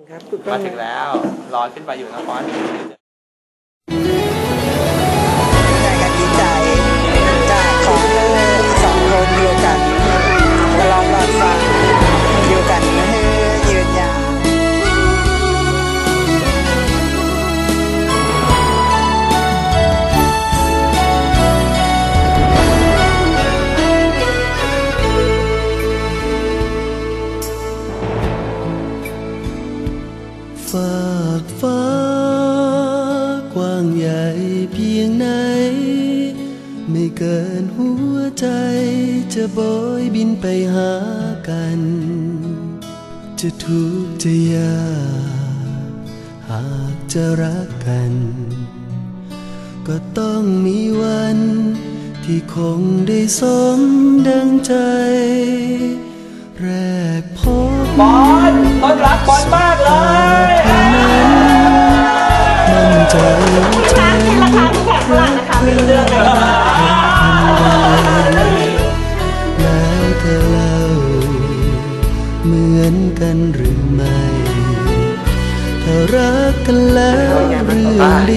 มาถึงแล้วรอขึ้นไปอยู่นะฟอนฝากฟ้ากว้างใหญ่เพียงไหนไม่เกินหัวใจจะโบยบินไปหากันจะทุกข์จะยากหากจะรักกันก็ต้องมีวันที่คงได้สมดังใจแรกพบบอนต้อนรับบอนมากเลยมั่นใจช้างเนี่ยราคาถูกกว่าฝรั่งนะคะไม่รู้เรื่องเลยแล้วเธอเล่าเหมือนกันหรือไม่เธอรักกันแล้วเรื่องดี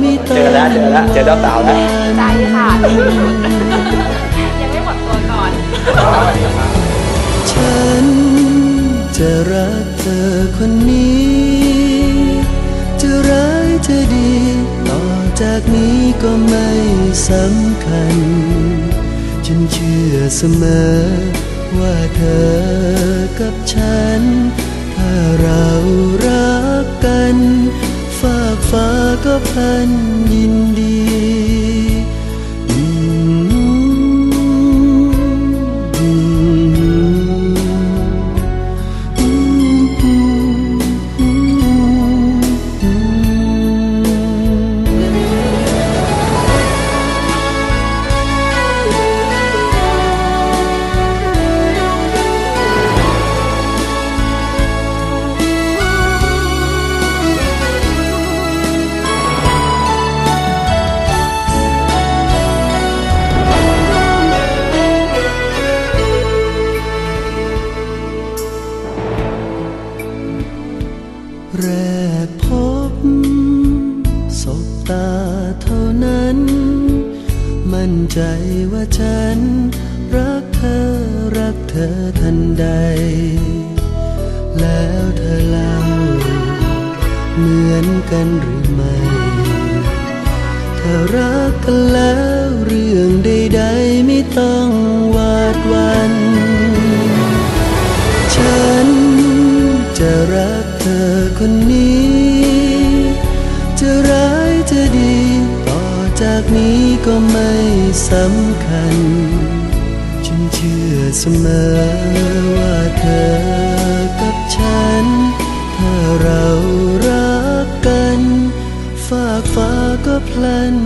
ไม่ต้องเจอแล้วเจอดาวสาวนะใจค่ะยังไม่หมดตัวก่อนฉันจะรักเธอคนนี้จะร้ายจะดีต่อจากนี้ก็ไม่สำคัญฉันเชื่อเสมอว่าเธอกับฉันถ้าเรารักกันฝากฟ้าก็พันยินดีแรกพบสบตาเท่านั้นมั่นใจว่าฉันรักเธอรักเธอทันใดแล้วเธอเล่าเหมือนกันหรือไม่เธอรักกันแล้วเรื่องใดๆไม่ต้องวาดวันฉันจะรักเธอคนนี้จะร้ายจะดีต่อจากนี้ก็ไม่สำคัญฉันเชื่อเสมอว่าเธอกับฉันถ้าเรารักกันฝากฟ้าก็พลัน